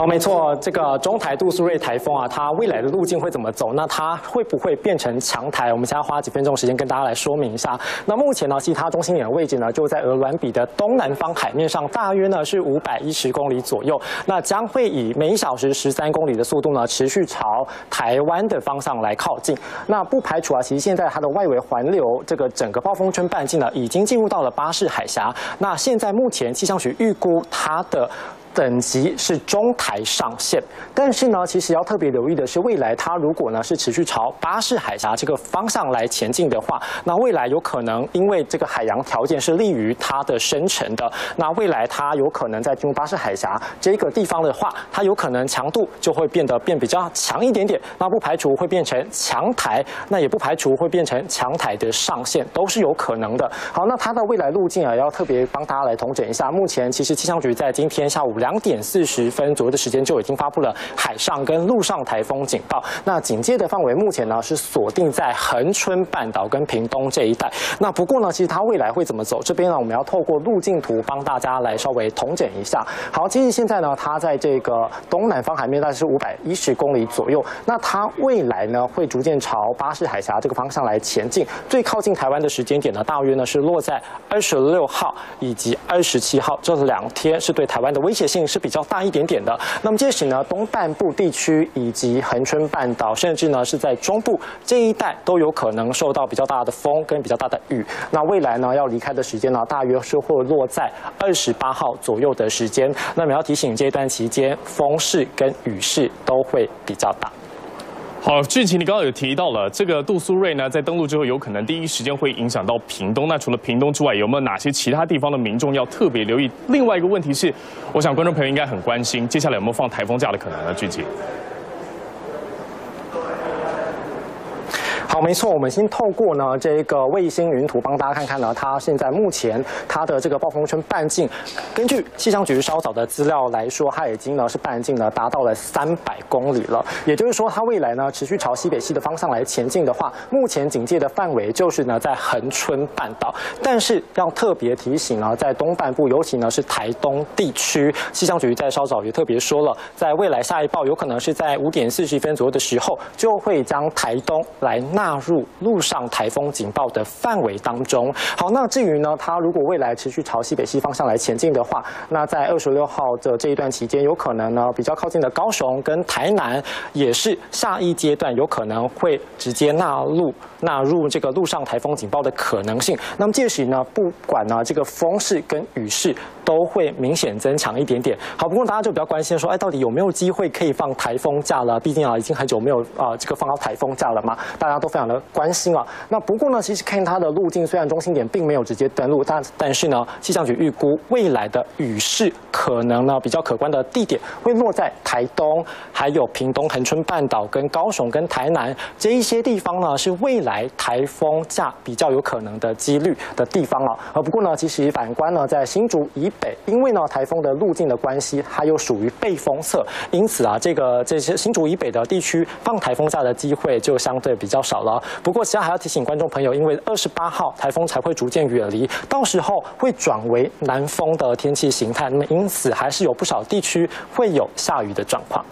好，没错，这个中台杜苏芮台风啊，它未来的路径会怎么走？那它会不会变成强台？我们现在花几分钟时间跟大家来说明一下。那目前呢，其实它中心点的位置呢，就在鹅銮比的东南方海面上，大约呢是510公里左右。那将会以每小时13公里的速度呢，持续朝台湾的方向来靠近。那不排除啊，其实现在它的外围环流这个整个暴风圈半径呢，已经进入到了巴士海峡。那现在目前气象局预估它的等级是中台上限，但是呢，其实要特别留意的是，未来它如果呢是持续朝巴士海峡这个方向来前进的话，那未来有可能因为这个海洋条件是利于它的生成的，那未来它有可能在进入巴士海峡这个地方的话，它有可能强度就会变比较强一点点，那不排除会变成强台，那也不排除会变成强台的上限，都是有可能的。好，那它的未来路径啊，要特别帮大家来统整一下。目前其实气象局在今天下午2点40分左右的时间就已经发布了海上跟陆上台风警报。那警戒的范围目前呢是锁定在恒春半岛跟屏东这一带。那不过呢，其实它未来会怎么走？这边呢，我们要透过路径图帮大家来稍微统整一下。好，其实现在呢，它在这个东南方海面大概是510公里左右。那它未来呢会逐渐朝巴士海峡这个方向来前进。最靠近台湾的时间点呢，大约呢是落在26号以及27号这2天，是对台湾的威胁性是比较大一点点的。那么届时呢，东半部地区以及恒春半岛，甚至呢是在中部这一带都有可能受到比较大的风跟比较大的雨。那未来呢要离开的时间呢，大约是会落在28号左右的时间。那么要提醒，这一段期间风势跟雨势都会比较大。好，俊奇，你刚刚有提到了这个杜苏芮呢，在登陆之后有可能第一时间会影响到屏东。那除了屏东之外，有没有哪些其他地方的民众要特别留意？另外一个问题是，我想观众朋友应该很关心，接下来有没有放台风假的可能呢？俊奇。好，没错，我们先透过呢这个卫星云图帮大家看看呢，它现在目前它的这个暴风圈半径，根据气象局稍早的资料来说，它已经呢是半径呢达到了300公里了。也就是说，它未来呢持续朝西北西的方向来前进的话，目前警戒的范围就是呢在恒春半岛。但是要特别提醒呢，在东半部，尤其呢是台东地区，气象局在稍早也特别说了，在未来下一报有可能是在5点40分左右的时候，就会将台东来纳入陆上台风警报的范围当中。好，那至于呢，它如果未来持续朝西北西方向来前进的话，那在26号的这一段期间，有可能呢比较靠近的高雄跟台南，也是下一阶段有可能会直接纳入这个陆上台风警报的可能性。那么届时呢，不管呢这个风势跟雨势都会明显增强一点点。好，不过大家就比较关心说，哎，到底有没有机会可以放台风假了？毕竟啊，已经很久没有这个放到台风假了嘛，大家都非常的关心啊。那不过呢，其实看它的路径，虽然中心点并没有直接登陆，但是呢，气象局预估未来的雨势可能呢比较可观的地点会落在台东、还有屏东、恒春半岛、跟高雄、跟台南这一些地方呢，是未来台风假比较有可能的几率的地方啊。不过呢，其实反观呢，在新竹以北，因为呢台风的路径的关系，它又属于背风侧，因此啊，这些新竹以北的地区放台风假的机会就相对比较少。不过，其他还要提醒观众朋友，因为28号台风才会逐渐远离，到时候会转为南风的天气形态，那么因此还是有不少地区会有下雨的状况。